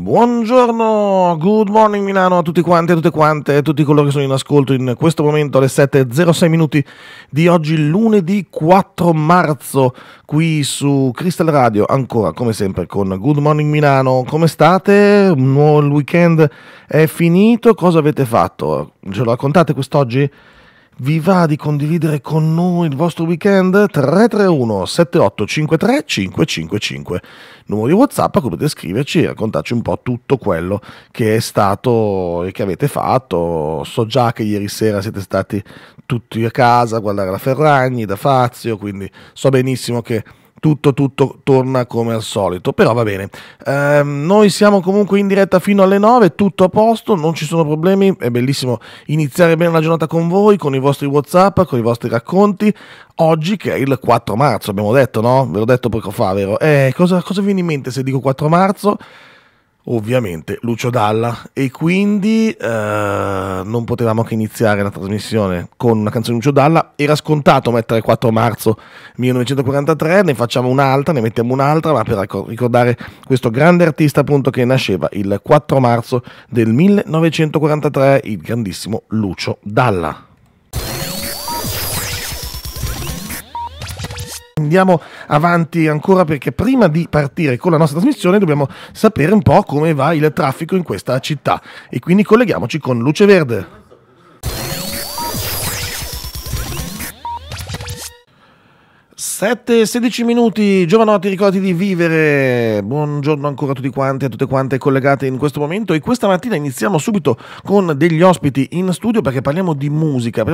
Buongiorno, Good Morning Milano a tutti quanti e tutte quante e tutti coloro che sono in ascolto in questo momento alle 7.06 minuti di oggi lunedì 4 marzo qui su Crystal Radio, ancora come sempre con Good Morning Milano. Come state? Il weekend è finito, cosa avete fatto? Ce lo raccontate quest'oggi? Vi va di condividere con noi il vostro weekend? 331 7853 555 numero di WhatsApp a cui potete scriverci e raccontarci un po' tutto quello che è stato e che avete fatto. So già che ieri sera siete stati tutti a casa a guardare la Ferragni da Fazio, quindi so benissimo che tutto torna come al solito, però va bene. Noi siamo comunque in diretta fino alle 9, tutto a posto, non ci sono problemi, è bellissimo iniziare bene la giornata con voi, con i vostri WhatsApp, con i vostri racconti. Oggi che è il 4 marzo, abbiamo detto, no? Ve l'ho detto poco fa, vero? Cosa viene in mente se dico 4 marzo? Ovviamente Lucio Dalla, e quindi non potevamo che iniziare la trasmissione con una canzone di Lucio Dalla. Era scontato mettere 4 marzo 1943, ne facciamo un'altra, ne mettiamo un'altra, ma per ricordare questo grande artista appunto che nasceva il 4 marzo del 1943, il grandissimo Lucio Dalla. Andiamo avanti ancora, perché prima di partire con la nostra trasmissione dobbiamo sapere un po' come va il traffico in questa città e quindi colleghiamoci con Luce Verde. Sette e 16 minuti, giovanotti, ricordati di vivere. Buongiorno ancora a tutti quanti e a tutte quante collegate in questo momento, e questa mattina iniziamo subito con degli ospiti in studio perché parliamo di musica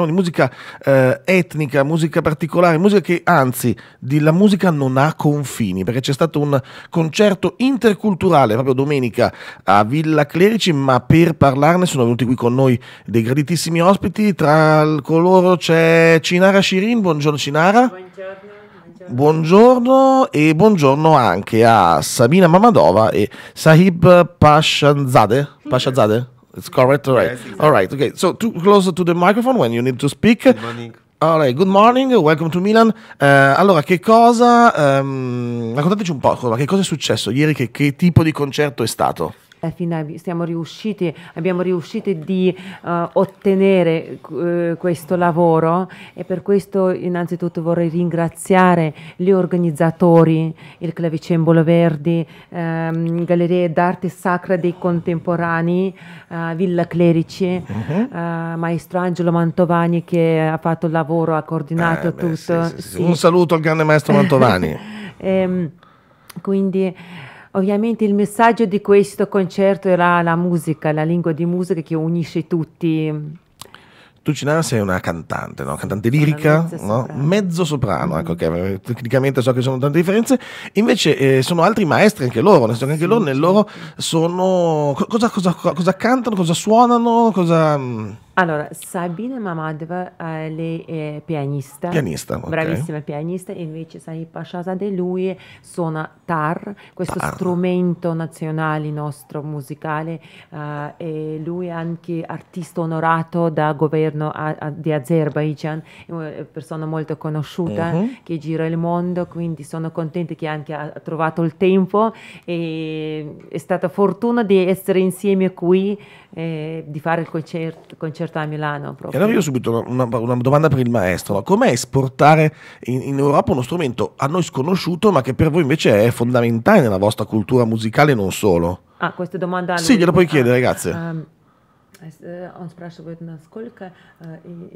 etnica, musica particolare, musica che anzi la musica non ha confini, perché c'è stato un concerto interculturale proprio domenica a Villa Clerici, ma per parlarne sono venuti qui con noi dei graditissimi ospiti. Tra coloro c'è Chinara Shirin. Buongiorno Chinara. Buongiorno. Buongiorno, e buongiorno anche a Sabina Mamadova e Sahib Pashazade. Pashazade? It's correct, all right. Yes, exactly. All right, okay. So too close to the microphone when you need to speak. Good morning. All right, good morning, welcome to Milan. Allora, raccontateci un po', che cosa è successo ieri, che tipo di concerto è stato? Alla fine abbiamo riusciti di ottenere questo lavoro, e per questo innanzitutto vorrei ringraziare gli organizzatori, il Clavicembalo Verde, Gallerie d'Arte Sacra dei Contemporanei, Villa Clerici, Maestro Angelo Mantovani che ha fatto il lavoro, ha coordinato tutto. Sì. Un saluto al grande maestro Mantovani. Quindi ovviamente il messaggio di questo concerto era la musica, la lingua di musica che unisce tutti. Tu, Chinara, sei una cantante, no? Cantante lirica, mezzo soprano, ecco, okay. Tecnicamente so che sono tante differenze, invece sono altri maestri anche loro, nel senso che anche loro nel loro sono... Cosa cantano, cosa suonano, cosa... Allora, Sabina Mamadova, lei è pianista. Pianista, okay. Bravissima pianista. E invece Sahib Pashazade, lui suona tar, questo strumento nazionale nostro musicale, e lui è anche artista onorato dal governo di Azerbaijan, una persona molto conosciuta che gira il mondo, quindi sono contenta che anche ha trovato il tempo, e è stata fortuna di essere insieme qui, di fare il concerto a Milano proprio. E allora io subito una domanda per il maestro: com'è esportare in Europa uno strumento a noi sconosciuto, ma che per voi invece è fondamentale nella vostra cultura musicale, non solo? Questa domanda sì, gliela puoi chiedere, grazie.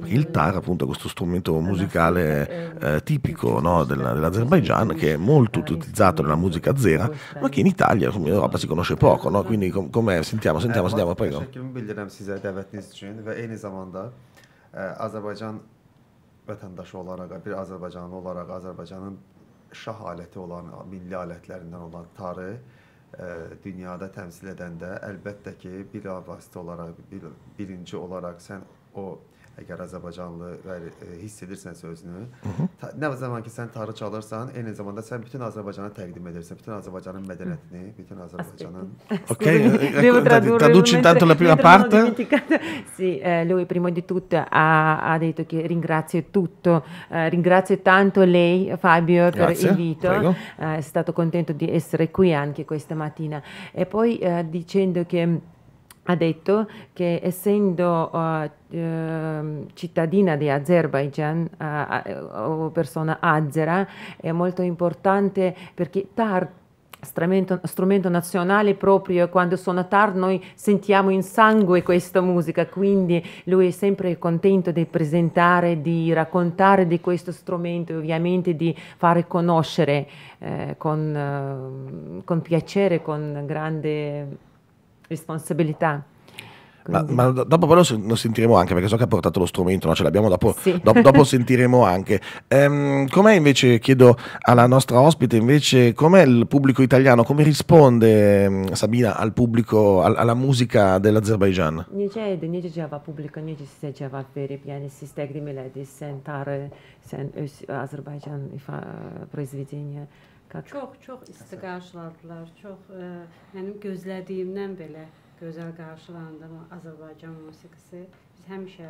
Il tar, appunto, è questo strumento musicale tipico, no, dell'Azerbaijan, che è molto utilizzato nella musica azera, ma che in Italia, in Europa, si conosce poco, no? Quindi com'è? Sentiamo, prego. Dünyada temsil eden de elbette ki bir vasıta olarak birinci olarak sen o eğer Azerbaycanlı hissedirsen sözünü, ne zaman ki sen tarı çalırsan, aynı zamanda sen bütün Azerbaycan'a təqdim edirsin, bütün Azerbaycan'ın mədəniyyətini, bütün Azerbaycan'ın... Ok, traduci intanto la prima parte. Sì, lui prima di tutto ha detto che ringrazio tutto, ringrazio tanto lei Fabio per l'invito, è stato contento di essere qui anche questa mattina e poi dicendo che ha detto che essendo cittadina di Azerbaijan o persona azera è molto importante perché strumento nazionale proprio quando sono TAR noi sentiamo in sangue questa musica, quindi lui è sempre contento di presentare, di raccontare di questo strumento e ovviamente di fare conoscere con piacere, con grande responsabilità. Ma dopo però lo sentiremo anche, perché so che ha portato lo strumento, no? Ce l'abbiamo dopo, sì. dopo sentiremo anche. Com'è invece, chiedo alla nostra ospite, invece, com'è il pubblico italiano? Come risponde Sabina al pubblico, alla musica dell'Azerbaijan? Nice cevap publika, nice size cevap verip, yani siz təqdim elədiniz, sən tarı, sən öz Azerbaycan proizvedeniya. Çox isti qarşıladılar, çox mənim gözlədiyimdən belə gözəl qarşılandı Azərbaycan musiqisi. Biz həmişə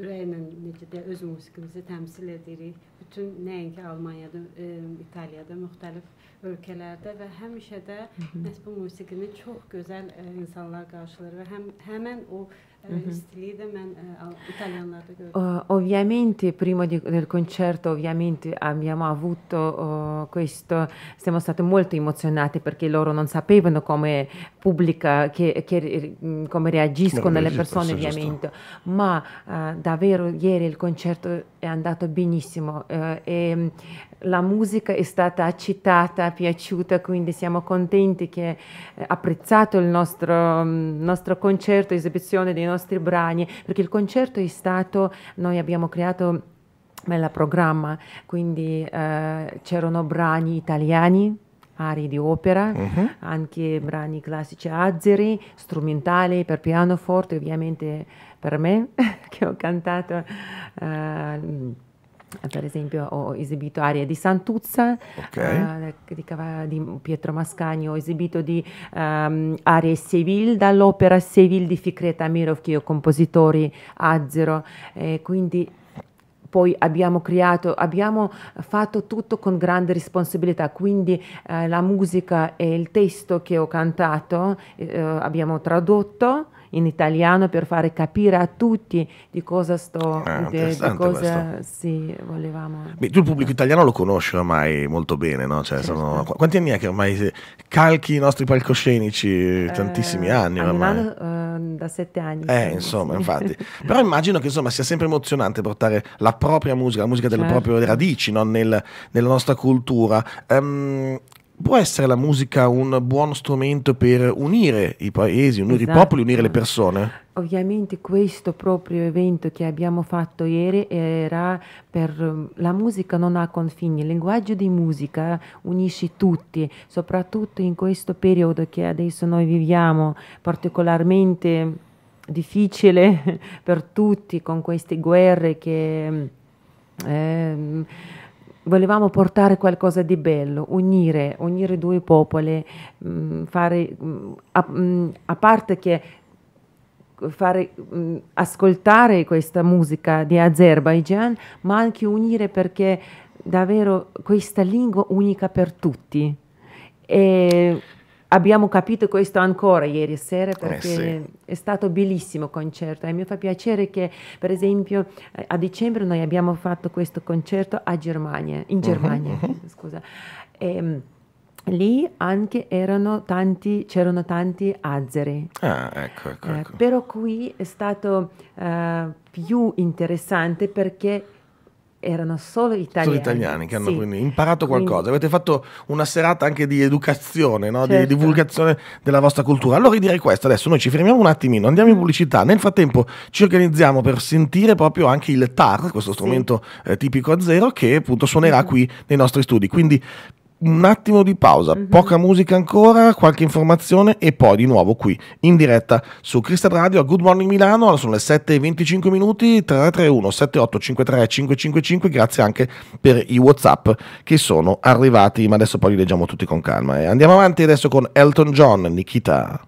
ürəklə necə də öz musiqimizi təmsil edirik. Bütün nəinki Almaniyada, İtaliyada, müxtəlif ölkələrdə və həmişə də məhz bu musiqini çox gözəl insanlar qarşılar və həmən o ovviamente prima del concerto ovviamente abbiamo avuto questo, siamo stati molto emozionati perché loro non sapevano come pubblica come reagiscono le persone ovviamente, ma davvero ieri il concerto è andato benissimo e la musica è stata accettata, piaciuta, quindi siamo contenti che ha apprezzato il nostro concerto, esibizione dei nostri brani, perché il concerto è stato, noi abbiamo creato nel programma, quindi c'erano brani italiani, arie di opera, anche brani classici azeri, strumentali per pianoforte, ovviamente per me che ho cantato. Per esempio ho esibito aria di Santuzza, di Pietro Mascagni, ho esibito di arie Seville, dall'opera Seville di Fikret Amirov, che è un compositore azero, quindi poi abbiamo fatto tutto con grande responsabilità, quindi la musica e il testo che ho cantato abbiamo tradotto in italiano per fare capire a tutti di cosa volevamo. Beh, tu il pubblico italiano lo conosci ormai molto bene, no? Cioè, quanti anni è che ormai calchi i nostri palcoscenici? Tantissimi anni ormai. A Milano, da 7 anni. Insomma, infatti. Però immagino che insomma sia sempre emozionante portare la propria musica, la musica delle proprie radici, no? Nella nostra cultura. Può essere la musica un buon strumento per unire i paesi, unire i popoli, unire le persone? Ovviamente questo proprio evento che abbiamo fatto ieri era per... La musica non ha confini, il linguaggio di musica unisce tutti, soprattutto in questo periodo che adesso noi viviamo, particolarmente difficile per tutti con queste guerre che... volevamo portare qualcosa di bello, unire due popoli, a parte che fare ascoltare questa musica di Azerbaijan, ma anche unire perché davvero questa lingua unica per tutti. E abbiamo capito questo ancora ieri sera perché è stato bellissimo concerto e mi fa piacere che per esempio a dicembre noi abbiamo fatto questo concerto in Germania, scusa, e lì anche c'erano tanti azeri. Ecco. Però qui è stato più interessante perché erano solo italiani. Solo italiani che hanno quindi imparato qualcosa. Avete fatto una serata anche di educazione, no? Di divulgazione della vostra cultura. Allora direi questo, adesso noi ci fermiamo un attimino, andiamo in pubblicità. Nel frattempo ci organizziamo per sentire proprio anche il tar, questo strumento tipico azero che appunto suonerà qui nei nostri studi. Quindi un attimo di pausa, poca musica ancora, qualche informazione e poi di nuovo qui in diretta su Crystal Radio a Good Morning Milano. Sono le 7:25, 331 78 53 555. Grazie anche per i WhatsApp che sono arrivati, ma adesso poi li leggiamo tutti con calma. E andiamo avanti adesso con Elton John, Nikita.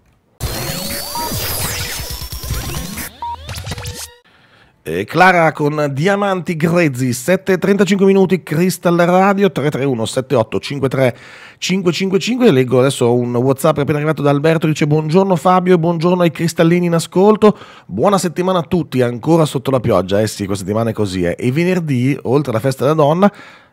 Clara con Diamanti Grezzi, 7:35, Crystal Radio 331 78 53 555. Leggo adesso un WhatsApp appena arrivato da Alberto, dice: buongiorno Fabio e buongiorno ai cristallini in ascolto, buona settimana a tutti, ancora sotto la pioggia, eh sì, questa settimana è così, eh. E venerdì, oltre alla festa della donna,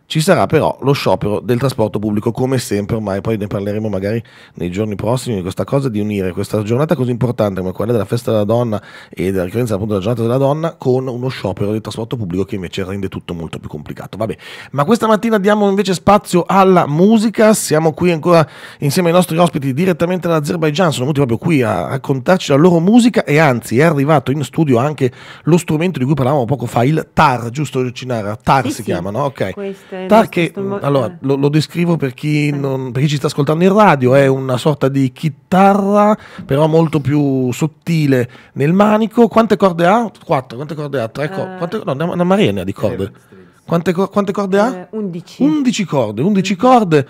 ci sarà però lo sciopero del trasporto pubblico, come sempre ormai, poi ne parleremo magari nei giorni prossimi di questa cosa, di unire questa giornata così importante come quella della festa della donna e della ricorrenza appunto della giornata della donna con uno sciopero del trasporto pubblico che invece rende tutto molto più complicato. Vabbè, ma questa mattina diamo invece spazio alla musica, siamo qui ancora insieme ai nostri ospiti direttamente dall'Azerbaijan, sono venuti proprio qui a raccontarci la loro musica e anzi è arrivato in studio anche lo strumento di cui parlavamo poco fa, il tar, giusto Chinara? Tar sì, si sì, chiama, no? Ok. Questo. Che, allora, lo descrivo per chi ci sta ascoltando in radio, è una sorta di chitarra però molto più sottile nel manico. Quante corde ha? 4, quante corde ha? 3 corde? Quante, no, una marena di corde. Quante corde ha? 11. 11 corde, 11 corde.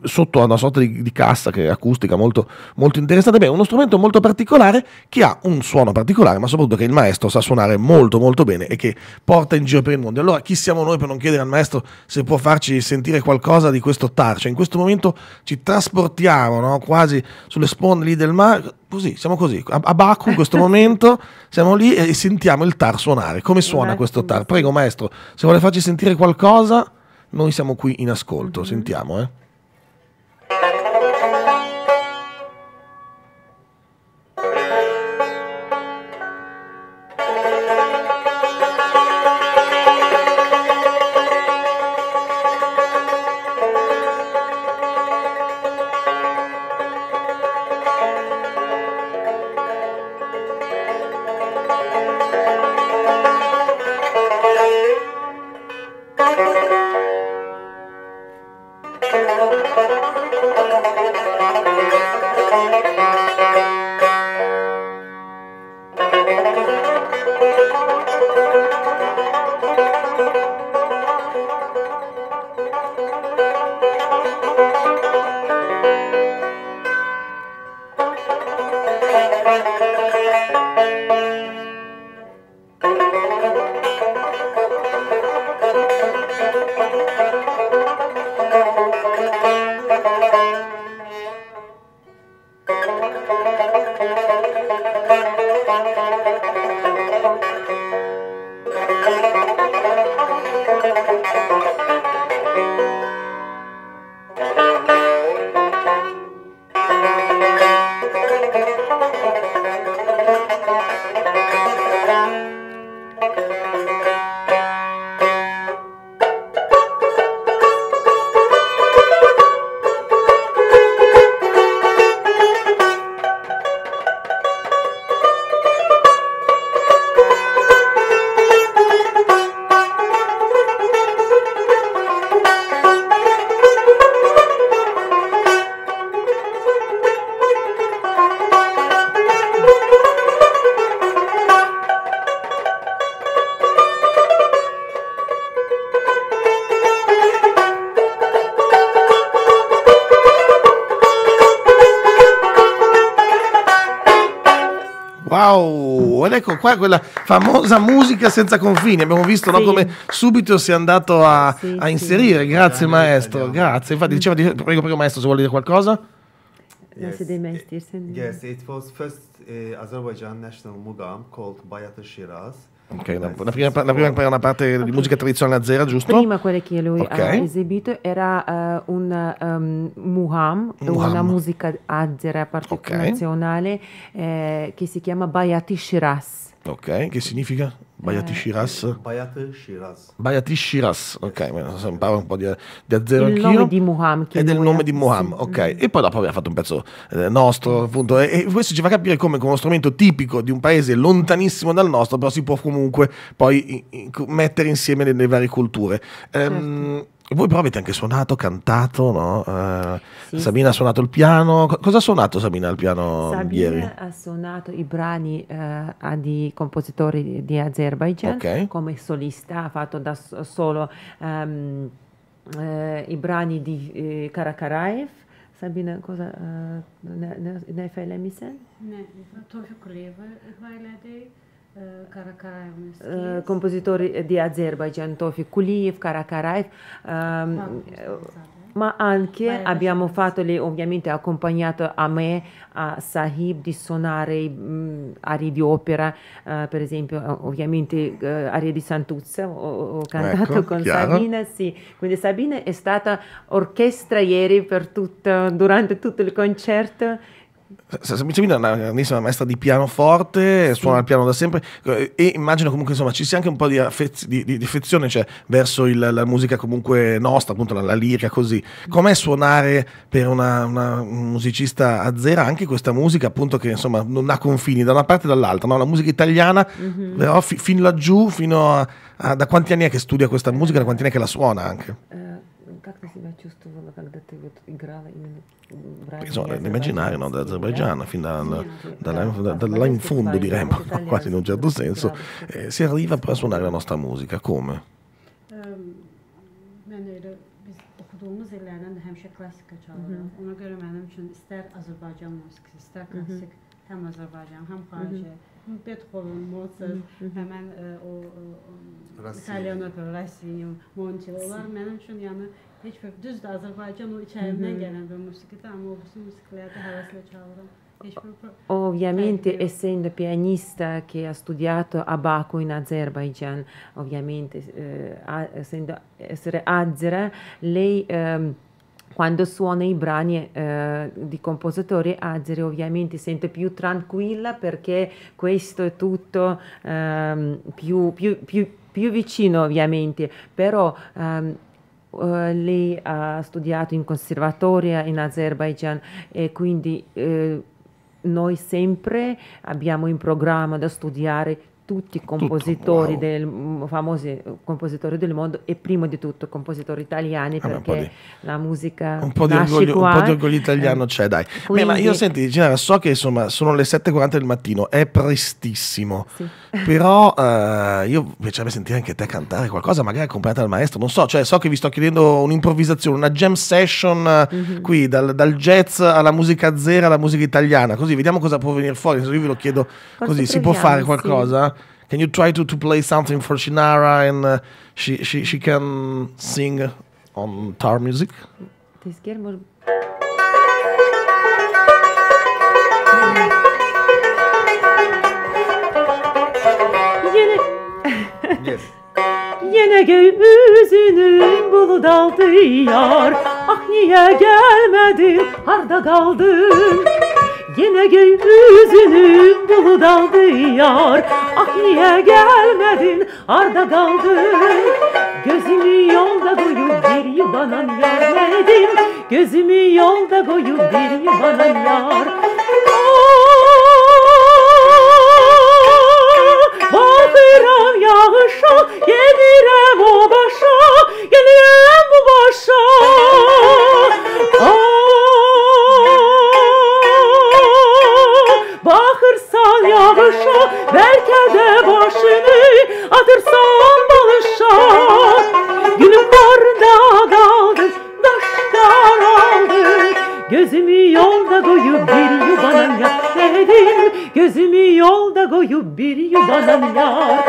Sotto a una sorta di cassa che è acustica molto, molto interessante. Beh, uno strumento molto particolare che ha un suono particolare, ma soprattutto che il maestro sa suonare molto molto bene e che porta in giro per il mondo. Allora chi siamo noi per non chiedere al maestro se può farci sentire qualcosa di questo tar? Cioè in questo momento ci trasportiamo, no? Quasi sulle sponde lì del mare, così, siamo così, a Baku in questo momento siamo lì e sentiamo il tar suonare. Come suona questo tar? Prego maestro, se vuole farci sentire qualcosa noi siamo qui in ascolto, sentiamo Wow, ed ecco qua quella famosa musica senza confini, abbiamo visto no, come subito si è andato a inserire, grazie maestro, grazie, infatti diceva, prego maestro se vuole dire qualcosa. Yes, it was first Azerbaijan national mugam called Bayatı Şiraz. Ok, la prima una parte di musica tradizionale azera, giusto? Prima quella che lui ha esibito era un mugham, una musica azera nazionale che si chiama Bayatı Şiraz. Ok, che significa? Bayatı Şiraz? Bayatı Şiraz. Bayatı Şiraz, ok, mi imparo un po' di azzero anch'io. È il nome di Muhammad. È del nome di Muhammad, ok. E poi dopo abbiamo fatto un pezzo nostro, appunto. E questo ci fa capire come con uno strumento tipico di un paese lontanissimo dal nostro, però si può comunque poi mettere insieme le varie culture. Certo. E voi però avete anche suonato, cantato, no? Sì, Sabina sì. Ha suonato il piano. Cosa ha suonato Sabina al piano ieri? Sabina ha suonato i brani di compositori di Azerbaijan, okay. Come solista ha fatto da solo i brani di Qara Qarayev. Sabina, cosa ne hai fai la misen? Ne, Tevfik Uluyeva ihvayladi. Compositori di Azerbaijan, Tevfik Uliyev, Qara Qarayev, ma anche abbiamo fatto, lei ovviamente ha accompagnato a me, a Sahib, di suonare arie di opera, per esempio ovviamente arie di Santuzza, ho cantato, ecco, con chiaro. Sabina, sì. Quindi Sabina è stata orchestra ieri per tutto, durante tutto il concerto. Sabina è una grandissima maestra di pianoforte, suona il piano da sempre e immagino comunque insomma ci sia anche un po' di affezione, cioè, verso la musica comunque nostra, appunto la lirica così. Com'è suonare per una musicista azera anche questa musica appunto che insomma non ha confini da una parte e dall'altra, no? La musica italiana però fin laggiù, fino a... Da quanti anni è che studia questa musica, da quanti anni è che la suona anche? Как ты себя чувствовала, когда ты вот играла именно nell'immaginario, no, dell'Azerbaigian, fin da là in fondo diremmo, quasi in un certo senso, si arriva per suonare la nostra musica, come? Biz illerden hemşe klasika çalarım. Ona göre benim için ister Azerbaycan musikisi, ister klasik, hem Azerbaycan, hem xarici, Beethoven, Mozart, hemen o İtalyan operası, Rossini, Monti, onlar benim için yani heç bir düzdür Azerbaycan o içeriğinden gelen bir musikiydi ama o bütün musikilerden hevesle çalırım. Ovviamente essendo pianista che ha studiato a Baku in Azerbaijan, ovviamente essendo azera, lei quando suona i brani di compositori azeri ovviamente sente più tranquilla perché questo è tutto più vicino ovviamente, però lei ha studiato in conservatoria in Azerbaijan e quindi noi sempre abbiamo in programma da studiare tutti i compositori, famosi compositori del mondo e prima di tutto compositori italiani, perché la musica nasce qua. Un po' di orgoglio italiano c'è, dai. Quindi... ma io senti, Chinara, so che insomma sono le 7:40 del mattino, è prestissimo, sì. Però io piacerebbe sentire anche te cantare qualcosa, magari accompagnata dal maestro, non so, cioè so che vi sto chiedendo un'improvvisazione, una jam session qui, dal jazz alla musica azera, alla musica italiana, così vediamo cosa può venire fuori, io ve lo chiedo così, si può fare qualcosa? Sì. Can you try to play something for Chinara and she can sing on tar music? Yes. Yine göğüzünün bulut aldı yar, ah niye gelmedin, harda kaldın. Yine göğüzünün bulut aldı yar, ah niye gelmedin, harda kaldın. Gözümü yolda koyup bir yuvanan yar verdim, gözümü yolda koyup bir yuvanan yar. Bakıram yağışa, gelirem o başa, gelirem bu başa. Bakırsan yağışa, belki de başını atırsan balışa. Gülüm barda kaldı, daşta aldı. Gözümü yolda koyup bir yuvanım yap dedim. Gözümü yolda koyup bir yuvanım yap.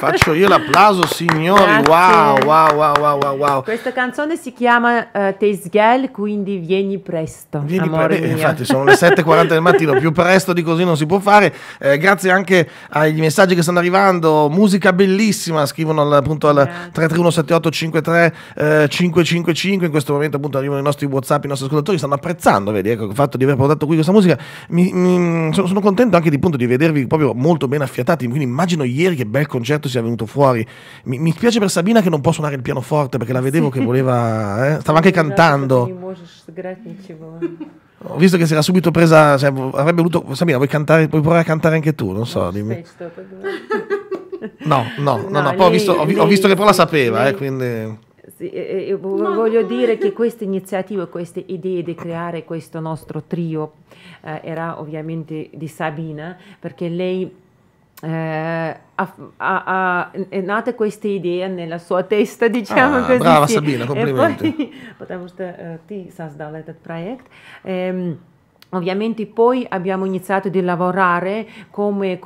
Faccio io l'applauso, signori. Wow, wow, wow, wow, wow, wow. Questa canzone si chiama Tezgel, quindi vieni presto. Vieni presto. Infatti, sono le 7:40 del mattino. Più presto di così non si può fare. Grazie anche ai messaggi che stanno arrivando. Musica bellissima. Scrivono appunto al 331-78-53-555. In questo momento, appunto, arrivano i nostri WhatsApp. I nostri ascoltatori stanno apprezzando. Vedi, ecco, il fatto di aver portato qui questa musica. Sono contento anche di, appunto, di vedervi proprio molto ben affiatati. Quindi, immagino ieri che bel concerto sia venuto fuori. Mi spiace per Sabina che non può suonare il pianoforte, perché la vedevo che voleva, stava anche cantando. Ho visto che si era subito presa, cioè, avrebbe voluto. Sabina, vuoi cantare, puoi provare a cantare anche tu, non so, dimmi. No, poi ho visto che poi la sapeva, quindi... Voglio dire che questa iniziativa, queste idee di creare questo nostro trio era ovviamente di Sabina, perché lei è nata questa idea nella sua testa, diciamo così. Brava Sabina, complimenti. Perché tu создала этот проект. Ovviamente poi abbiamo iniziato a lavorare come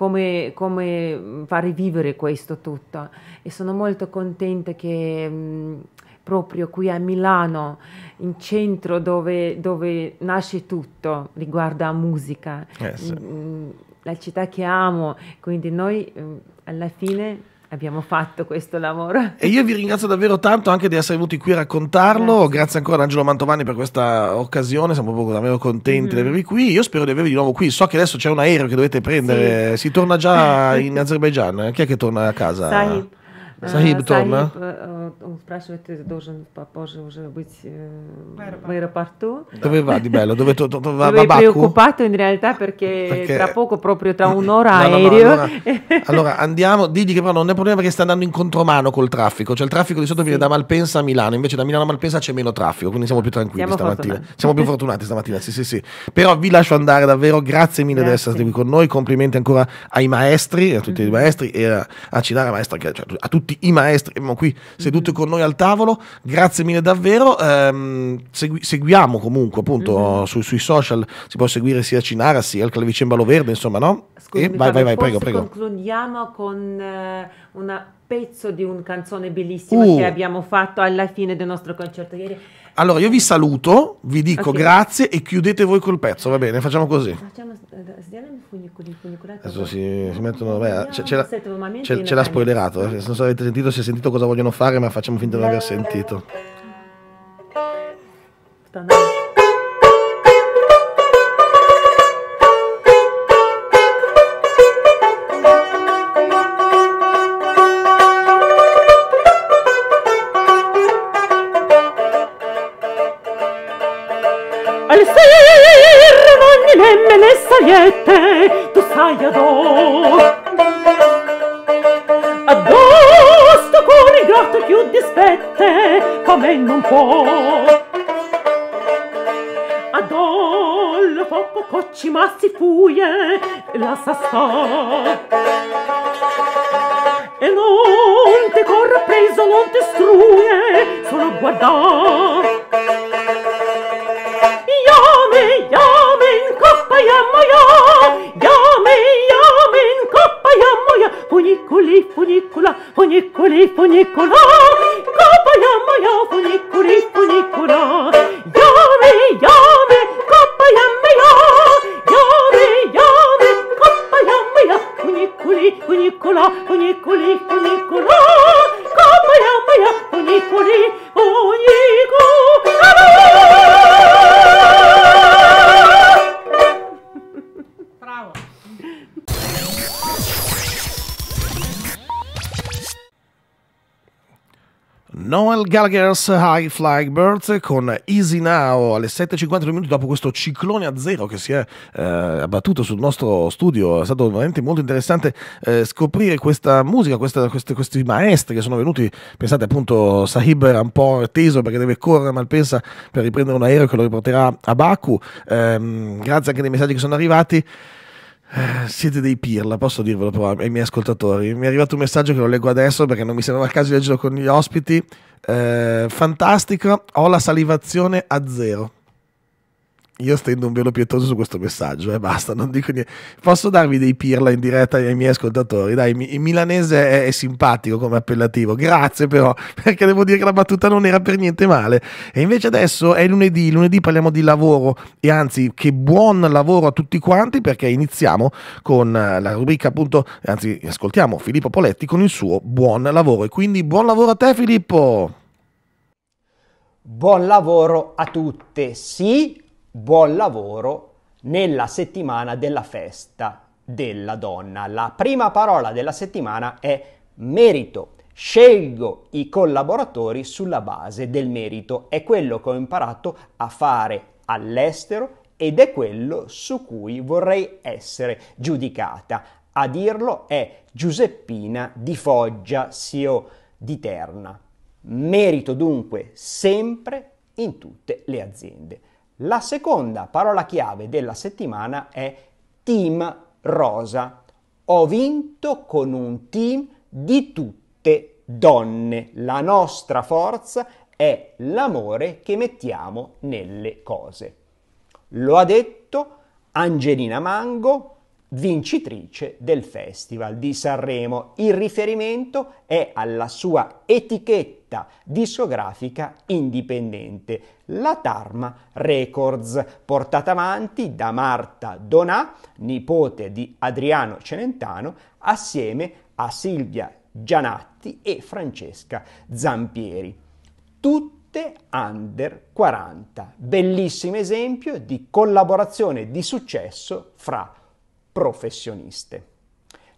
fare vivere questo tutto, e sono molto contenta che proprio qui a Milano, in centro dove nasce tutto riguardo a musica, la città che amo, quindi noi alla fine... abbiamo fatto questo lavoro. E io vi ringrazio davvero tanto anche di essere venuti qui a raccontarlo. Grazie ancora ad Angelo Mantovani per questa occasione. Siamo proprio davvero contenti di avervi qui. Io spero di avervi di nuovo qui. So che adesso c'è un aereo che dovete prendere. Sì. Si torna già in Azerbaijan. Chi è che torna a casa? Sahib torna? Dove va di bello? Dove va? Lui è preoccupato in realtà perché tra poco, proprio tra un'ora, aereo. Allora andiamo, digli che però non è problema perché sta andando in contromano col traffico, cioè il traffico di solito viene da Malpensa a Milano, invece da Milano a Malpensa c'è meno traffico, quindi siamo più tranquilli stamattina. Siamo più fortunati stamattina, sì. Però vi lascio andare davvero, grazie mille di essere qui con noi, complimenti ancora ai maestri, a tutti i maestri e a Chinara maestra, cioè, a tutti i maestri che qui seduti con noi al tavolo, grazie mille davvero. Seguiamo comunque appunto sui social, si può seguire sia Chinara sia il Clavicembalo Verde, insomma, no? Scusami, vai, prego. Concludiamo con un pezzo di una canzone bellissima che abbiamo fatto alla fine del nostro concerto ieri. Allora io vi saluto, vi dico grazie e chiudete voi col pezzo, va bene? Facciamo così. Adesso si mettono... ce l'ha spoilerato, non so avete sentito, si è sentito cosa vogliono fare, ma facciamo finta di non aver sentito. Addosso con il grotto più dispette, come non può. Addosso poco cocci ma si fuie, la sa sta. E non ti corre preso, non ti struie, solo guarda. Funiculi, funicola, coppa yamma ya, funiculi, funicola, yame, coppa yamma ya, yame, coppa yamma ya, funiculi, funicola, funiculi, funicola, coppa yamma ya, funiculi, funicola. Bravo. Noel Gallagher's High Flying Birds con Easy Now alle 7:52 minuti dopo questo ciclone a zero che si è abbattuto sul nostro studio. È stato veramente molto interessante scoprire questa musica, questi maestri che sono venuti. Pensate appunto, Sahib era un po' teso perché deve correre a Malpensa per riprendere un aereo che lo riporterà a Baku. Grazie anche dei messaggi che sono arrivati. Siete dei pirla, posso dirvelo però ai miei ascoltatori. Mi è arrivato un messaggio che lo leggo adesso perché non mi sembrava il caso di leggerlo con gli ospiti. Fantastica, ho la salivazione a zero. Io stendo un velo pietoso su questo messaggio, basta, non dico niente. Posso darvi dei pirla in diretta ai miei ascoltatori? Dai, il milanese è simpatico come appellativo, grazie però, perché devo dire che la battuta non era per niente male. E invece adesso è lunedì parliamo di lavoro, e anzi che buon lavoro a tutti quanti, perché iniziamo con la rubrica appunto, anzi ascoltiamo Filippo Poletti con il suo buon lavoro, e quindi buon lavoro a te Filippo! Buon lavoro a tutte, sì! Buon lavoro nella settimana della festa della donna. La prima parola della settimana è merito. Scelgo i collaboratori sulla base del merito. È quello che ho imparato a fare all'estero ed è quello su cui vorrei essere giudicata. A dirlo è Giuseppina Di Foggia, CEO di Terna. Merito dunque sempre in tutte le aziende. La seconda parola chiave della settimana è team rosa. Ho vinto con un team di tutte donne. La nostra forza è l'amore che mettiamo nelle cose. Lo ha detto Angelina Mango, vincitrice del Festival di Sanremo. Il riferimento è alla sua etichetta discografica indipendente, la Tarma Records, portata avanti da Marta Donà, nipote di Adriano Celentano, assieme a Silvia Gianatti e Francesca Zampieri. Tutte under 40. Bellissimo esempio di collaborazione di successo fra professioniste.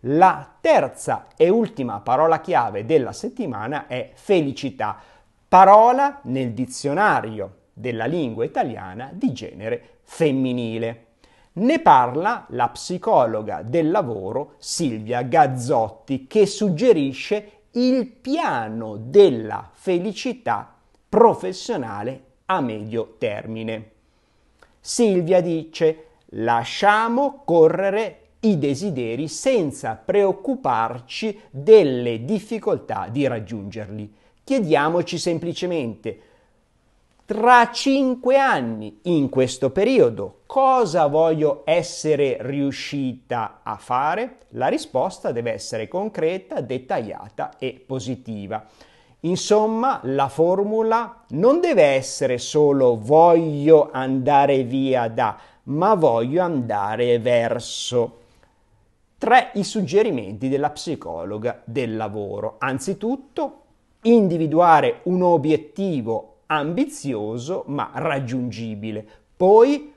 La terza e ultima parola chiave della settimana è felicità, parola nel dizionario della lingua italiana di genere femminile. Ne parla la psicologa del lavoro Silvia Gazzotti, che suggerisce il piano della felicità professionale a medio termine. Silvia dice: lasciamo correre i desideri senza preoccuparci delle difficoltà di raggiungerli. Chiediamoci semplicemente, tra 5 anni, in questo periodo, cosa voglio essere riuscita a fare? La risposta deve essere concreta, dettagliata e positiva. Insomma, la formula non deve essere solo voglio andare via da, ma voglio andare verso. 3 i suggerimenti della psicologa del lavoro. Anzitutto, individuare un obiettivo ambizioso ma raggiungibile. Poi,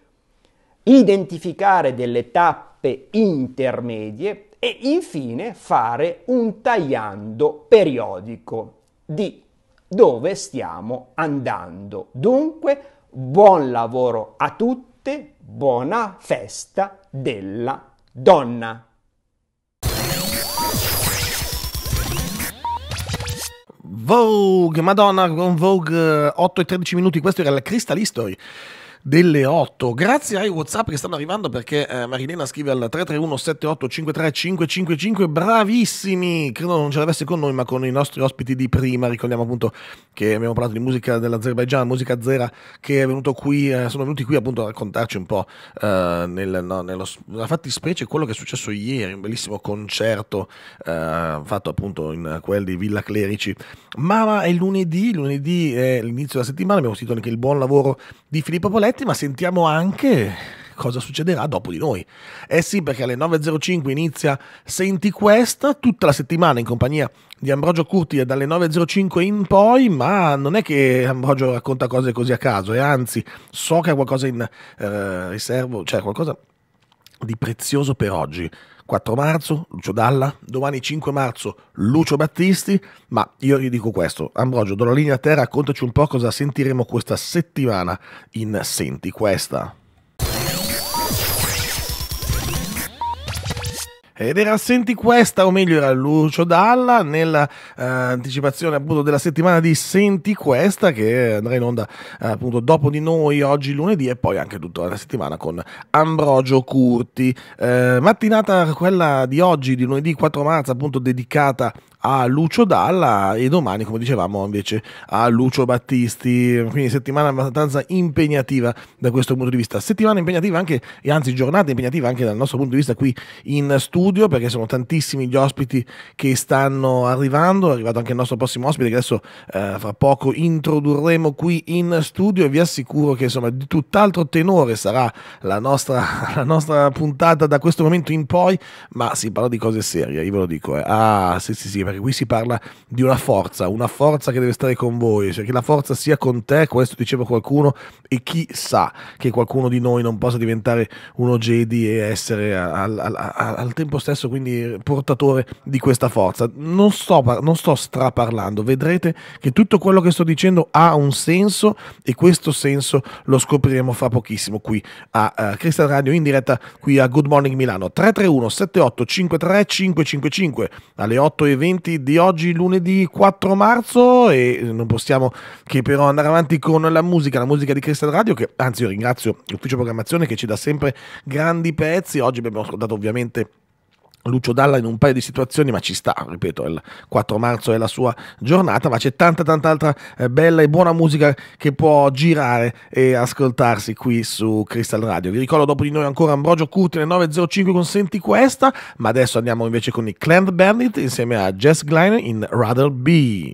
identificare delle tappe intermedie e infine fare un tagliando periodico di dove stiamo andando. Dunque, buon lavoro a tutti. Buona festa della donna. Vogue, madonna, con Vogue 8:13, questo era il Crystal History delle 8. Grazie ai WhatsApp che stanno arrivando, perché Marilena scrive al 331 78 53 555. Bravissimi, credo non ce l'avesse con noi ma con i nostri ospiti di prima. Ricordiamo appunto che abbiamo parlato di musica dell'Azerbaijan, musica azera, che è venuto qui, sono venuti qui appunto a raccontarci un po' nella fattispecie quello che è successo ieri, un bellissimo concerto fatto appunto in quel di Villa Clerici. Ma è lunedì è l'inizio della settimana, abbiamo sentito anche il buon lavoro di Filippo Poletti, ma sentiamo anche cosa succederà dopo di noi. Eh sì, perché alle 9.05 inizia Senti Questa, tutta la settimana in compagnia di Ambrogio Curti dalle 9.05 in poi, ma non è che Ambrogio racconta cose così a caso, e anzi so che ha qualcosa in riservo, cioè qualcosa di prezioso per oggi. 4 marzo, Lucio Dalla, domani 5 marzo, Lucio Battisti, ma io gli dico questo, Ambrogio, do la linea a te, raccontaci un po' cosa sentiremo questa settimana in Senti Questa. Ed era Senti Questa, o meglio era Lucio Dalla, nell'anticipazione appunto della settimana di Senti Questa, che andrà in onda appunto dopo di noi oggi lunedì, e poi anche tutta la settimana con Ambrogio Curti. Mattinata quella di oggi, di lunedì 4 marzo, appunto dedicata a Lucio Dalla, e domani, come dicevamo, invece a Lucio Battisti. Quindi settimana abbastanza impegnativa da questo punto di vista, settimana impegnativa anche, e anzi giornata impegnativa anche dal nostro punto di vista qui in studio, perché sono tantissimi gli ospiti che stanno arrivando. È arrivato anche il nostro prossimo ospite che adesso fra poco introdurremo qui in studio, e vi assicuro che insomma di tutt'altro tenore sarà la nostra puntata da questo momento in poi, ma si parla di cose serie, io ve lo dico. Ah sì, perché qui si parla di una forza che deve stare con voi, cioè che la forza sia con te, questo diceva qualcuno, e chi sa che qualcuno di noi non possa diventare uno Jedi e essere al tempo stesso quindi portatore di questa forza. Non sto straparlando, vedrete che tutto quello che sto dicendo ha un senso e questo senso lo scopriremo fra pochissimo qui a Crystal Radio, in diretta qui a Good Morning Milano. 331-7853-555 alle 8:20 di oggi, lunedì 4 marzo, e non possiamo che però andare avanti con la musica di Crystal Radio, che anzi io ringrazio l'ufficio programmazione che ci dà sempre grandi pezzi. Oggi abbiamo ascoltato ovviamente Lucio Dalla in un paio di situazioni, ma ci sta, ripeto, il 4 marzo è la sua giornata, ma c'è tanta altra bella e buona musica che può girare e ascoltarsi qui su Crystal Radio. Vi ricordo dopo di noi ancora Ambrogio Curti nel 905 con Senti Questa, ma adesso andiamo invece con i Clan Bandit insieme a Jess Glynn in Rather Be.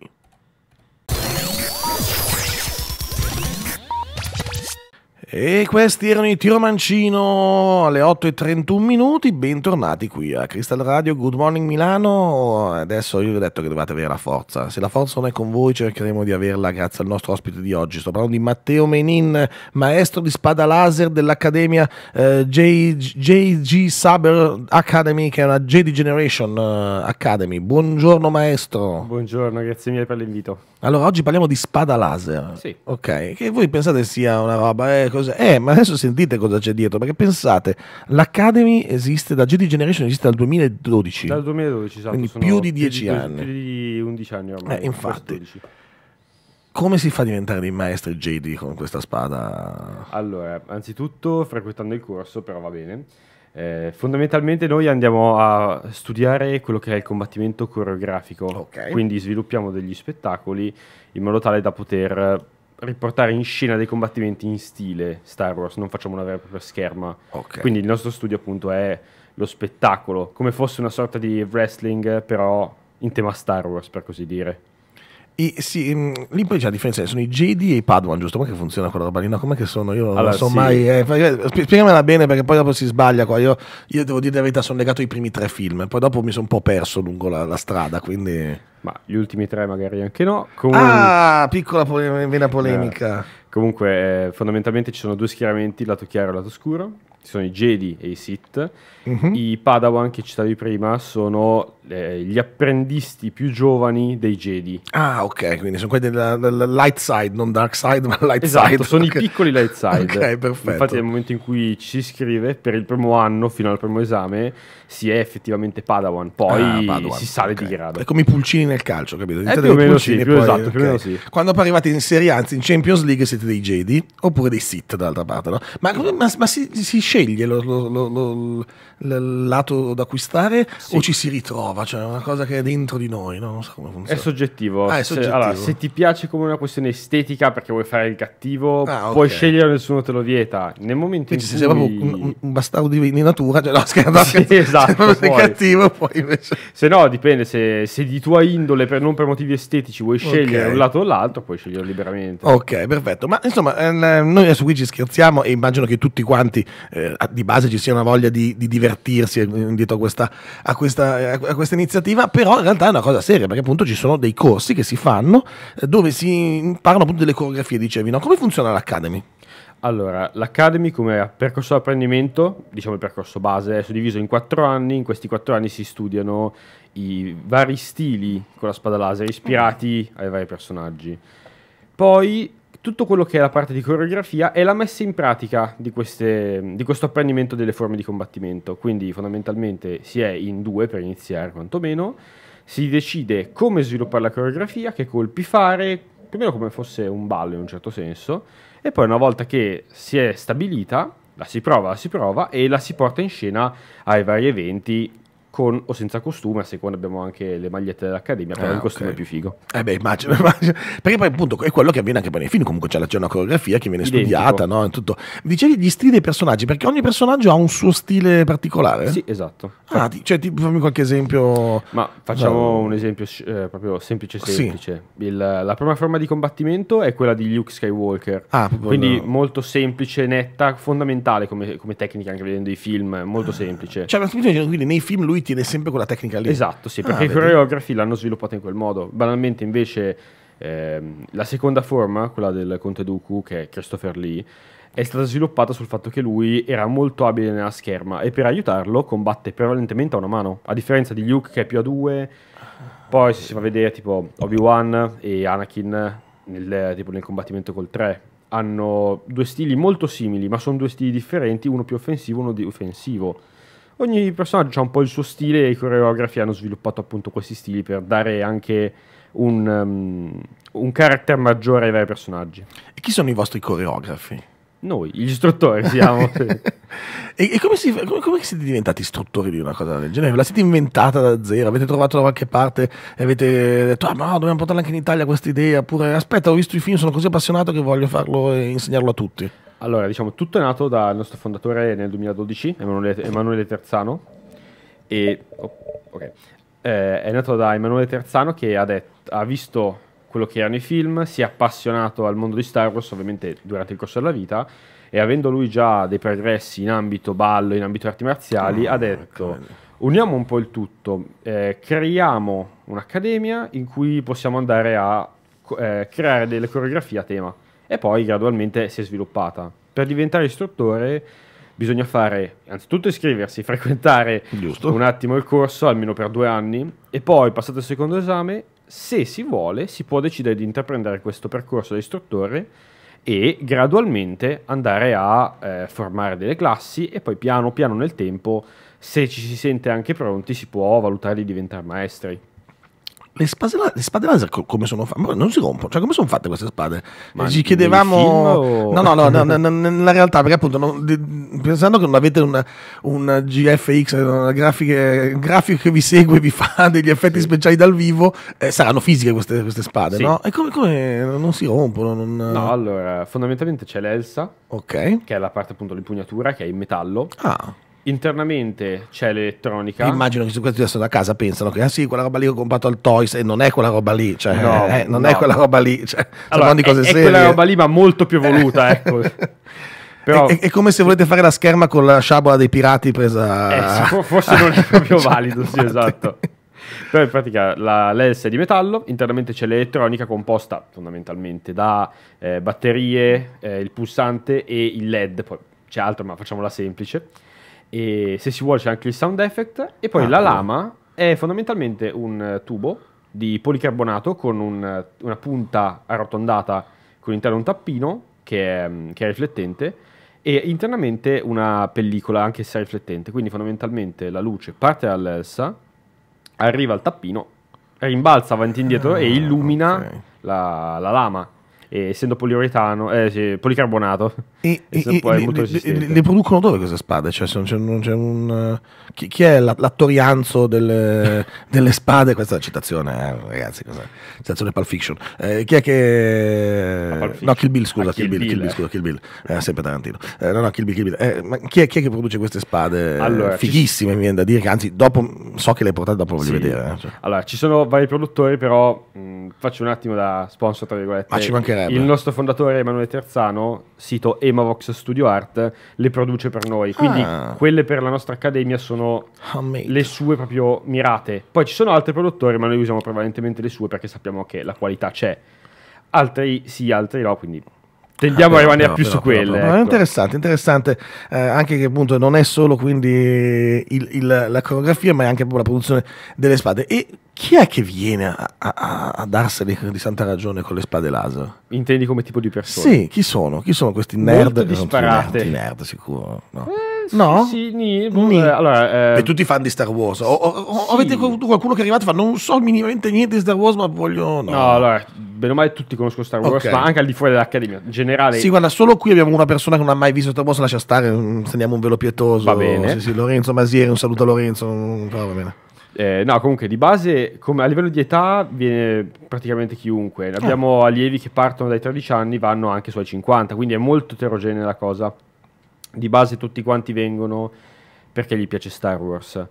E questi erano i Tiro Mancino alle 8:31, bentornati qui a Crystal Radio, Good Morning Milano. Adesso io vi ho detto che dovete avere la forza, se la forza non è con voi cercheremo di averla grazie al nostro ospite di oggi. Sto parlando di Matteo Menin, maestro di spada laser dell'Accademia JG Saber Academy, che è una Jedi Generation Academy. Buongiorno maestro. Buongiorno, grazie mille per l'invito. Allora oggi parliamo di spada laser. Sì. Ok, che voi pensate sia una roba... ma adesso sentite cosa c'è dietro, perché pensate, l'Academy esiste, da Jedi Generation esiste dal 2012. Dal 2012, esatto. Quindi più di 10 anni. Più di 11 anni ormai. Infatti, 12. Come si fa a diventare dei maestri Jedi con questa spada? Allora, anzitutto frequentando il corso, però va bene. Fondamentalmente noi andiamo a studiare quello che è il combattimento coreografico. Okay. Quindi sviluppiamo degli spettacoli in modo tale da poter... riportare in scena dei combattimenti in stile Star Wars, non facciamo una vera e propria scherma. Okay. Quindi il nostro studio appunto è lo spettacolo, come fosse una sorta di wrestling però in tema Star Wars, per così dire. E sì, lì poi c'è la differenza, sono i Jedi e i Padawan, giusto? Come che funziona quella roba lì? No, com'è che sono? Io allora, non so, sì. Mai spiegamela bene, perché poi dopo si sbaglia qua. Io devo dire la verità, sono legato ai primi 3 film, poi dopo mi sono un po' perso lungo la strada, quindi... Ma gli ultimi 3 magari anche no. Comunque... Ah, piccola vena polemica. Comunque fondamentalmente ci sono 2 schieramenti, lato chiaro e lato scuro. Ci sono i Jedi e i Sith. I Padawan che citavi prima sono gli apprendisti più giovani dei Jedi. Ah, ok, quindi sono quelli della light side, non dark side, ma light side. Esatto, sono okay. I piccoli light side. Ok, perfetto. Infatti nel momento in cui ci si iscrive per il primo anno, fino al primo esame, si è effettivamente Padawan, poi Padawan, si sale okay. Di grado. È come i pulcini nel calcio, capito? Più o meno sì, più esatto, okay. Più o meno sì. Quando poi arrivate in Serie A, anzi in Champions League, siete dei Jedi, oppure dei Sith dall'altra parte, no? Ma si sceglie il lato da acquistare, sì. O ci si ritrova, cioè una cosa che è dentro di noi, no? Non so come funziona. È soggettivo. Ah, è soggettivo. Allora, se ti piace come una questione estetica perché vuoi fare il cattivo, okay. Puoi scegliere, nessuno te lo vieta. Nel momento quindi in se cui... sei proprio un bastardo di natura, cioè, no, scherzo, sì, esatto, se sei cattivo poi invece... Se no, dipende, se di tua indole, non per motivi estetici, vuoi scegliere okay. Un lato o l'altro, puoi scegliere liberamente. Ok, perfetto. Ma insomma, noi adesso qui ci scherziamo e immagino che tutti quanti di base ci sia una voglia di divertirsi dietro a questa iniziativa, però in realtà è una cosa seria, perché appunto ci sono dei corsi che si fanno dove si parlano appunto delle coreografie, dicevi, no? Come funziona l'Academy? Allora, l'Academy come percorso di apprendimento, diciamo il percorso base, è suddiviso in 4 anni, in questi 4 anni si studiano i vari stili con la spada laser ispirati ai vari personaggi. Poi tutto quello che è la parte di coreografia è la messa in pratica di questo apprendimento delle forme di combattimento, quindi fondamentalmente si è in 2 per iniziare quantomeno, si decide come sviluppare la coreografia, che colpi fare, più o meno come fosse un ballo in un certo senso, e poi una volta che si è stabilita la si prova e la si porta in scena ai vari eventi, con o senza costume, a seconda abbiamo anche le magliette dell'Accademia, però il costume okay. È più figo. Eh beh, immagino, perché poi appunto è quello che avviene anche per i film, comunque c'è una coreografia che viene studiata, no? Tutto. Dicevi gli stili dei personaggi, perché ogni personaggio ha un suo stile particolare? Sì, esatto. Ah, cioè, fammi qualche esempio. Ma facciamo un esempio proprio semplice. Sì. La prima forma di combattimento è quella di Luke Skywalker, quindi molto semplice, netta, fondamentale come tecnica, anche vedendo i film, molto semplice. Cioè, quindi nei film lui tiene sempre quella tecnica lì. Esatto, sì, perché i coreografi l'hanno sviluppata in quel modo. Banalmente invece la seconda forma, quella del Conte Dooku, che è Christopher Lee, è stata sviluppata sul fatto che lui era molto abile nella scherma e per aiutarlo combatte prevalentemente a una mano, a differenza di Luke che è più a due. Poi se si fa vedere tipo Obi-Wan e Anakin nel combattimento col 3 hanno due stili molto simili, ma sono due stili differenti, uno più offensivo e uno difensivo. Ogni personaggio ha un po' il suo stile e i coreografi hanno sviluppato appunto questi stili per dare anche un carattere maggiore ai vari personaggi. E chi sono i vostri coreografi? Noi, gli istruttori siamo. E come siete diventati istruttori di una cosa del genere? La siete inventata da zero? Avete trovato da qualche parte e avete detto ah ma no, dobbiamo portarla anche in Italia questa idea? Oppure aspetta, ho visto i film, sono così appassionato che voglio farlo e insegnarlo a tutti? Allora, diciamo, tutto è nato dal nostro fondatore nel 2012, Emanuele Terzano. E è nato da Emanuele Terzano che ha visto quello che erano i film, si è appassionato al mondo di Star Wars ovviamente durante il corso della vita e avendo lui già dei progressi in ambito ballo, in ambito arti marziali, ha detto uniamo un po' il tutto, creiamo un'accademia in cui possiamo andare a creare delle coreografie a tema e poi gradualmente si è sviluppata. Per diventare istruttore bisogna fare, anzitutto iscriversi, frequentare un attimo il corso, almeno per 2 anni, e poi passato il secondo esame, se si vuole, si può decidere di intraprendere questo percorso da istruttore e gradualmente andare a formare delle classi e poi piano piano nel tempo, se ci si sente anche pronti, si può valutare di diventare maestri. Le spade laser come sono fatte? Non si rompono, cioè come sono fatte queste spade? Ma ci chiedevamo... No, nella realtà, perché appunto pensando che non avete un GFX, una grafica che vi segue e vi fa degli effetti speciali dal vivo, saranno fisiche queste spade, sì. No? E come non si rompono? No, allora, fondamentalmente c'è l'elsa, che è la parte appunto dell'impugnatura, che è in metallo. Internamente c'è l'elettronica. Immagino che su questo adesso da casa pensano che ah sì, quella roba lì che ho comprato al Toys e non è quella roba lì, cioè no, non è quella roba lì, cioè, allora, di cose serie. È quella roba lì ma molto più evoluta, ecco. Però, è come se volete fare la scherma con la sciabola dei pirati presa forse non è proprio valido, sì, esatto. Però in pratica l'elsa è di metallo, internamente c'è l'elettronica composta fondamentalmente da batterie, il pulsante e il LED, poi c'è altro ma facciamola semplice. E se si vuole c'è anche il sound effect e poi la lama è fondamentalmente un tubo di policarbonato con una punta arrotondata con interno un tappino che è riflettente e internamente una pellicola anche se è riflettente, quindi fondamentalmente la luce parte dall'elsa, arriva al tappino, rimbalza avanti e indietro e illumina la lama. Essendo poliuretano, sì, policarbonato, le producono dove queste spade? Cioè, chi è l'attorianzo delle spade? Questa è una citazione, ragazzi. Citazione Pulp Fiction. Chi è che. No, Kill Bill, sempre Tarantino. No, Kill Bill. Ma chi è che produce queste spade? Allora, fighissime, mi viene da dire. Che anzi, dopo so che le portate, dopo voglio vedere. Cioè. Allora, ci sono vari produttori, però faccio un attimo da sponsor, tra virgolette. Ma ci mancherà. Il nostro fondatore Emanuele Terzano, sito Emavox Studio Art, le produce per noi, quindi quelle per la nostra accademia sono le sue proprio mirate. Poi ci sono altri produttori, ma noi usiamo prevalentemente le sue perché sappiamo che la qualità c'è. Altri sì, altri no, quindi tendiamo a rimanere più su quelle. Ecco. Interessante anche che appunto non è solo quindi la coreografia, ma è anche la produzione delle spade. E chi è che viene a darseli di santa ragione con le spade laser? Intendi come tipo di persone? Sì, chi sono questi nerd? Molto disparate. Nerd sicuro, no? No? Sì. Allora, e tutti fan di Star Wars. O avete qualcuno che è arrivato e fa non so minimamente niente di Star Wars, ma voglio. No, allora, bene o male tutti conoscono Star Wars, ma anche al di fuori dell'accademia in generale. Sì, guarda, solo qui abbiamo una persona che non ha mai visto Star Wars, lascia stare, stendiamo un velo pietoso. Va bene. Sì, Lorenzo Masieri, un saluto a Lorenzo, però va bene. No, comunque di base, a livello di età viene praticamente chiunque. Abbiamo allievi che partono dai 13 anni, vanno anche sui 50, quindi è molto eterogenea la cosa. Di base tutti quanti vengono perché gli piace Star Wars,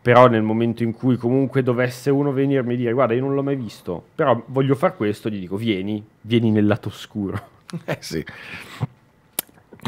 però nel momento in cui comunque dovesse uno venirmi e dire guarda io non l'ho mai visto, però voglio far questo, gli dico vieni nel lato oscuro. Sì.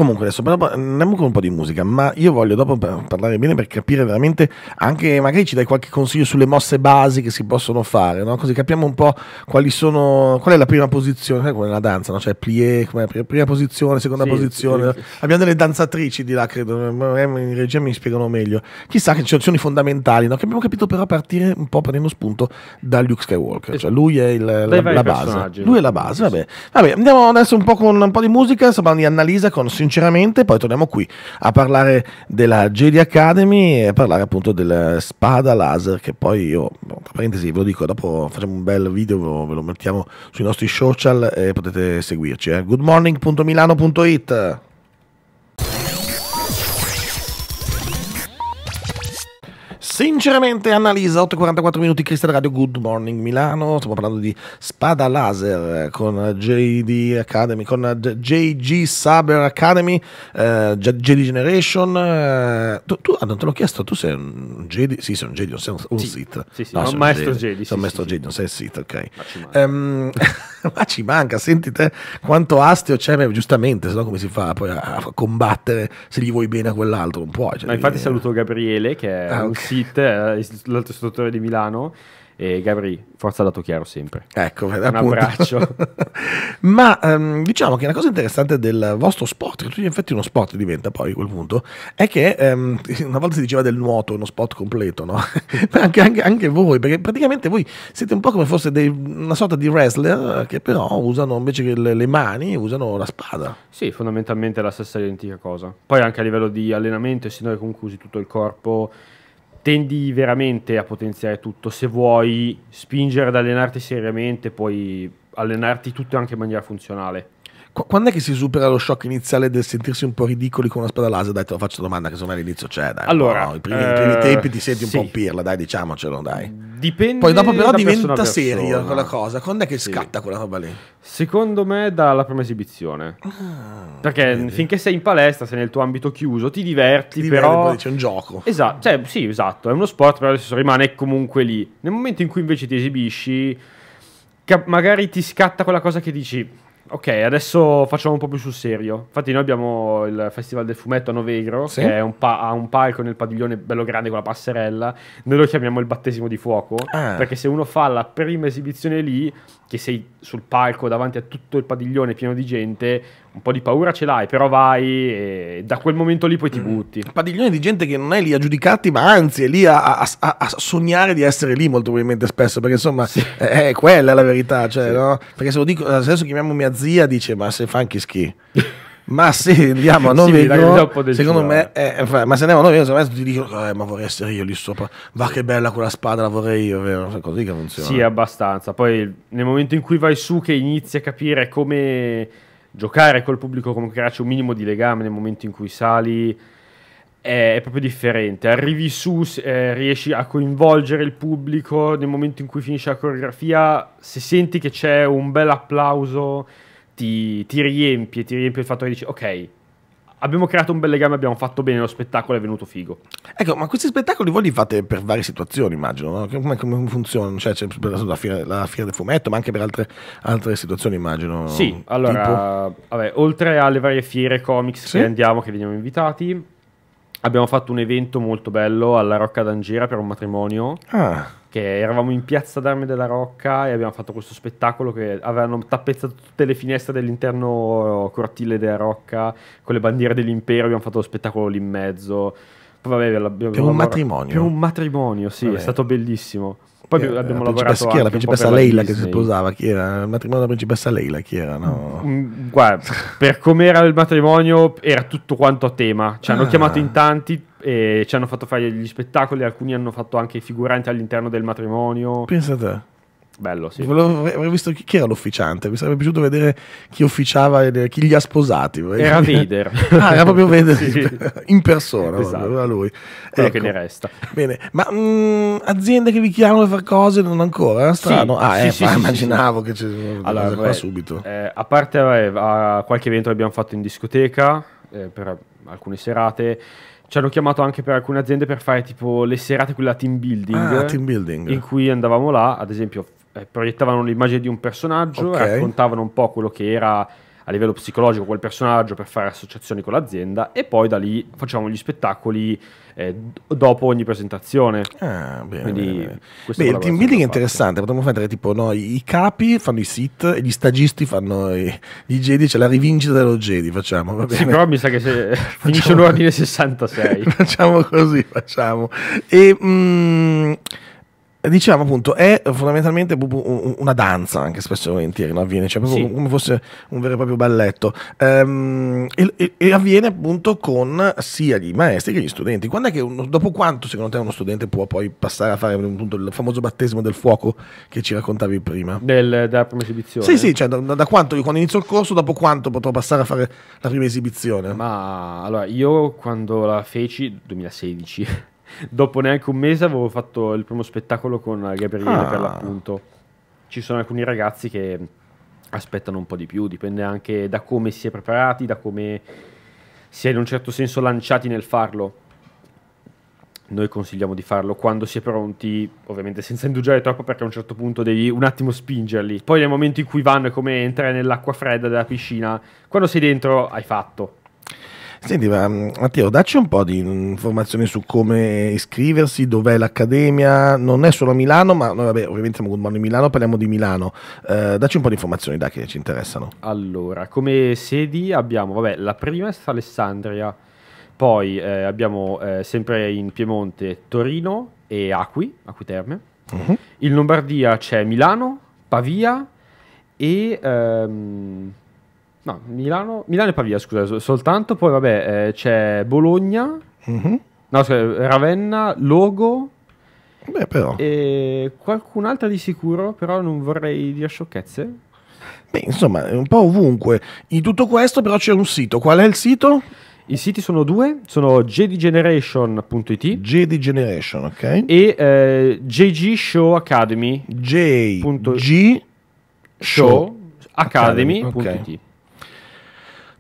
Comunque adesso andiamo con un po' di musica, ma io voglio dopo parlare bene per capire veramente, anche magari ci dai qualche consiglio sulle mosse basi che si possono fare, no? Così capiamo un po' quali sono, qual è la prima posizione, come nella danza, no? Cioè plié, come prima posizione, seconda posizione. Sì, sì. Abbiamo delle danzatrici di là, credo, in regia mi spiegano meglio. Chissà che ci sono i fondamentali, no? Che abbiamo capito però partire un po' prendendo spunto da Luke Skywalker, cioè lui è la base. Lui è la base, vabbè. Vabbè, andiamo adesso un po' con un po' di musica, stiamo parlando di Annalisa con Sinceramente, poi torniamo qui a parlare della Jedi Academy e a parlare appunto della spada laser, che poi io, tra parentesi, ve lo dico, dopo facciamo un bel video, ve lo mettiamo sui nostri social e potete seguirci. Goodmorning.milano.it. Sinceramente Annalisa, 8:44 minuti, Crystal Radio, Good Morning Milano. Stiamo parlando di spada laser con JD Academy, con JG Saber Academy, JD Generation. Tu non te l'ho chiesto, tu sei un JD? Sì, sei un JD, non sei un Sith. Sì, sì, no, sei un maestro JD. Sei un maestro JD, non sei Sith, ok. Ma ci manca, senti te quanto astio c'è, giustamente, se no come si fa poi a combattere se gli vuoi bene a quell'altro? Non puoi. Cioè, ma infatti saluto Gabriele, che è un Sith, l'altro istruttore di Milano. E Gabri, forza dato chiaro sempre. Ecco, un appunto. Abbraccio. Ma diciamo che una cosa interessante del vostro sport, che in effetti uno sport diventa poi a quel punto, è che una volta si diceva del nuoto, uno sport completo, no? anche voi, perché praticamente voi siete un po' come fosse una sorta di wrestler che però usano invece che le mani, usano la spada. Sì, fondamentalmente è la stessa identica cosa. Poi anche a livello di allenamento, essendo che comunque usi tutto il corpo, tendi veramente a potenziare tutto. Se vuoi spingere ad allenarti seriamente, puoi allenarti tutto anche in maniera funzionale. Quando è che si supera lo shock iniziale del sentirsi un po' ridicoli con una spada laser? Dai, te lo faccio domanda, che secondo me all'inizio c'è, dai. Allora, no? I primi tempi ti senti un po' un pirla, dai, diciamocelo, dai. Dipende. Poi dopo però diventa seria quella cosa. Quando è che scatta quella roba lì? Secondo me dalla prima esibizione. Perché finché sei in palestra, sei nel tuo ambito chiuso, ti diverti, però c'è un gioco. Esatto, cioè, sì, esatto, è uno sport, però adesso rimane comunque lì. Nel momento in cui invece ti esibisci, magari ti scatta quella cosa che dici: ok, adesso facciamo un po' più sul serio. Infatti noi abbiamo il Festival del Fumetto a Novegro, sì, che è ha un palco nel padiglione bello grande con la passerella. Noi lo chiamiamo il battesimo di fuoco, perché se uno fa la prima esibizione lì, che sei sul palco davanti a tutto il padiglione pieno di gente, un po' di paura ce l'hai, però vai e da quel momento lì poi ti butti. Padiglione di gente che non è lì a giudicarti, ma anzi è lì a sognare di essere lì, molto probabilmente spesso, perché insomma è quella la verità, cioè, no? Perché se lo dico, adesso chiamiamo mia zia, dice: ma se fa anche schi. Ma se andiamo a Novegro, secondo me, ma se andiamo a Novegro, secondo me ti dicono: ma vorrei essere io lì sopra. Va che bella quella spada, la vorrei io, vero? È così che funziona. Sì, abbastanza. Poi nel momento in cui vai su, che inizi a capire come giocare col pubblico, come crearci un minimo di legame nel momento in cui sali, è proprio differente. Arrivi su, riesci a coinvolgere il pubblico nel momento in cui finisce la coreografia. Se senti che c'è un bel applauso, ti riempie il fatto che dici: ok, abbiamo creato un bel legame, abbiamo fatto bene, lo spettacolo è venuto figo. Ecco, ma questi spettacoli voi li fate per varie situazioni, immagino, no? Come funziona? Cioè, c'è la fiera del fumetto, ma anche per altre situazioni, immagino. Sì, allora, vabbè, oltre alle varie fiere comics che veniamo invitati, abbiamo fatto un evento molto bello alla Rocca d'Angiera per un matrimonio. Che eravamo in Piazza d'Armi della Rocca e abbiamo fatto questo spettacolo che avevano tappezzato tutte le finestre dell'interno cortile della Rocca con le bandiere dell'impero. Abbiamo fatto lo spettacolo lì in mezzo. Poi, vabbè, per un matrimonio, sì, vabbè, è stato bellissimo. Poi abbiamo lavorato anche la principessa Leila che si sposava, chi era? Il matrimonio della principessa Leila, chi era? No? Guarda, per com'era il matrimonio era tutto quanto a tema. Ci hanno chiamato in tanti e ci hanno fatto fare gli spettacoli, alcuni hanno fatto anche i figuranti all'interno del matrimonio. Pensa te. Bello, sì. Avrei visto chi era l'officiante, mi sarebbe piaciuto vedere chi officiava, chi li ha sposati. Era Vider. Era proprio Vider, sì, in persona, esatto, proprio, lui. Quello, ecco, che ne resta. Bene, ma aziende che vi chiamano a fare cose, non ancora? Strano. Sì. Sì, immaginavo che c'è allora, qua subito. A parte qualche evento che abbiamo fatto in discoteca, per alcune serate, ci hanno chiamato anche per alcune aziende per fare tipo le serate quella team building, in cui andavamo là, ad esempio, proiettavano l'immagine di un personaggio, raccontavano un po' quello che era a livello psicologico quel personaggio per fare associazioni con l'azienda, e poi da lì facciamo gli spettacoli dopo ogni presentazione. Ah, bene, bene. Il team building è interessante, potremmo fare tipo i capi fanno i sit e gli stagisti fanno gli Jedi, c'è la rivincita dello Jedi, facciamo, va bene. Sì, però mi sa che se finisce l'ordine 66. Facciamo così, facciamo. E... diciamo appunto è fondamentalmente una danza, anche spesso e volentieri, no? Avviene, cioè proprio come fosse un vero e proprio balletto, e avviene appunto con sia gli maestri che gli studenti. Quando è che dopo quanto secondo te uno studente può poi passare a fare appunto il famoso battesimo del fuoco che ci raccontavi prima della prima esibizione? Sì, sì, cioè da quanto io, quando inizio il corso, dopo quanto potrò passare a fare la prima esibizione? Ma allora io quando la feci 2016 dopo neanche un mese avevo fatto il primo spettacolo con Gabriele, per l'appunto. Ci sono alcuni ragazzi che aspettano un po' di più, dipende anche da come si è preparati, da come si è in un certo senso lanciati nel farlo. Noi consigliamo di farlo quando si è pronti, ovviamente senza indugiare troppo, perché a un certo punto devi un attimo spingerli. Poi nel momento in cui vanno è come entrare nell'acqua fredda della piscina, quando sei dentro hai fatto. Senti, Matteo, dacci un po' di informazioni su come iscriversi, dov'è l'accademia. Non è solo a Milano, ma noi vabbè, ovviamente siamo GoodMorning Milano, parliamo di Milano. Dacci un po' di informazioni che ci interessano. Allora, come sedi abbiamo, vabbè, la prima è Alessandria, poi abbiamo sempre in Piemonte Torino e Acqui Terme. In Lombardia c'è Milano, Pavia e... no, Milano e Pavia, scusa, soltanto. Poi vabbè, c'è Bologna, no, scusa, Ravenna, Logo. Beh, però. E qualcun'altra di sicuro, però non vorrei dire sciocchezze. Beh, insomma, un po' ovunque. In tutto questo però c'è un sito. Qual è il sito? I siti sono due, sono jedigeneration.it Jedigeneration, ok. E jgshowacademy. jgshowacademy.it Okay.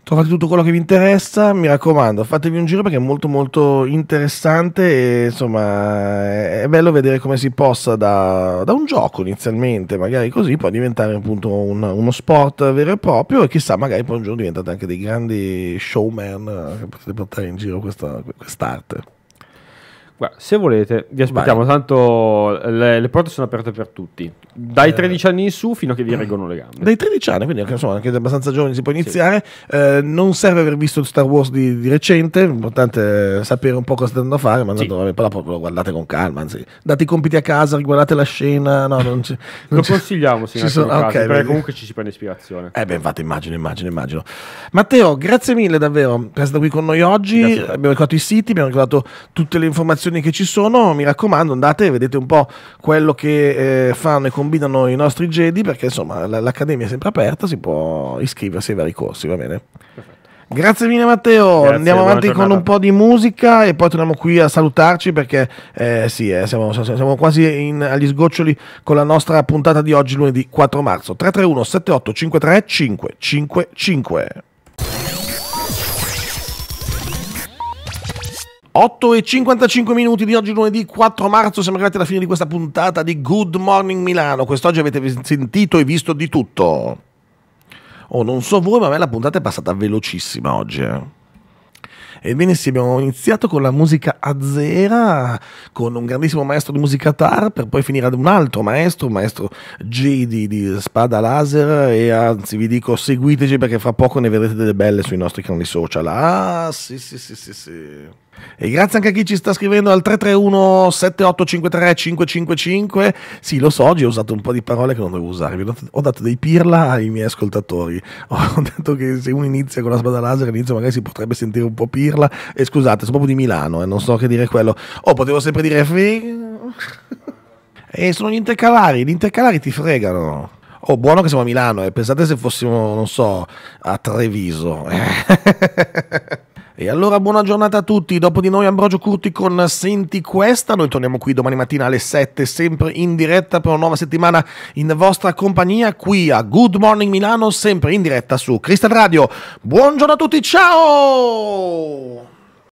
Trovate tutto quello che vi interessa, mi raccomando, fatevi un giro perché è molto molto interessante e insomma è bello vedere come si possa da un gioco inizialmente, magari così, poi diventare appunto uno sport vero e proprio, e chissà, magari poi un giorno diventate anche dei grandi showman che potete portare in giro quest'arte. Guarda, se volete, vi aspettiamo, tanto le porte sono aperte per tutti, dai 13 anni in su fino a che vi reggono le gambe. Dai 13 anni, quindi insomma, anche abbastanza giovani si può iniziare, non serve aver visto Star Wars di recente, l'importante è sapere un po' cosa stanno a fare, ma tanto, però lo guardate con calma, anzi, date i compiti a casa, riguardate la scena, no, non ci, non lo consigliamo, sì, perché comunque ci si prende ispirazione. Beh, infatti immagino. Matteo, grazie mille davvero per essere qui con noi oggi, abbiamo ricordato i siti, abbiamo ricordato tutte le informazioni che ci sono. Mi raccomando, andate e vedete un po' quello che fanno e combinano i nostri Jedi, perché insomma l'accademia è sempre aperta, si può iscriversi ai vari corsi, va bene? Perfetto. Grazie mille Matteo, andiamo avanti con un po' di musica e poi torniamo qui a salutarci, perché siamo quasi agli sgoccioli con la nostra puntata di oggi, lunedì 4 marzo. 331 78 53 555 8:55 di oggi lunedì 4 marzo, siamo arrivati alla fine di questa puntata di Good Morning Milano. Quest'oggi avete sentito e visto di tutto. Oh, non so voi, ma a me la puntata è passata velocissima oggi. Ebbene sì, abbiamo iniziato con la musica azera, con un grandissimo maestro di musica tar, per poi finire ad un altro maestro, un maestro Jedi di spada laser, e anzi vi dico, seguiteci perché fra poco ne vedrete delle belle sui nostri canali social. Sì. E grazie anche a chi ci sta scrivendo al 331 7853 555. Sì, lo so, oggi ho usato un po' di parole che non dovevo usare, ho dato dei pirla ai miei ascoltatori, ho detto che se uno inizia con la spada laser all'inizio magari si potrebbe sentire un po' pirla, e scusate, sono proprio di Milano e non so che dire quello. Potevo sempre dire e sono gli intercalari ti fregano. Buono che siamo a Milano, e pensate se fossimo, non so, a Treviso. E allora buona giornata a tutti, dopo di noi Ambrogio Curti con Senti Questa, noi torniamo qui domani mattina alle 7, sempre in diretta per una nuova settimana in vostra compagnia, qui a Good Morning Milano, sempre in diretta su Crystal Radio. Buongiorno a tutti, ciao!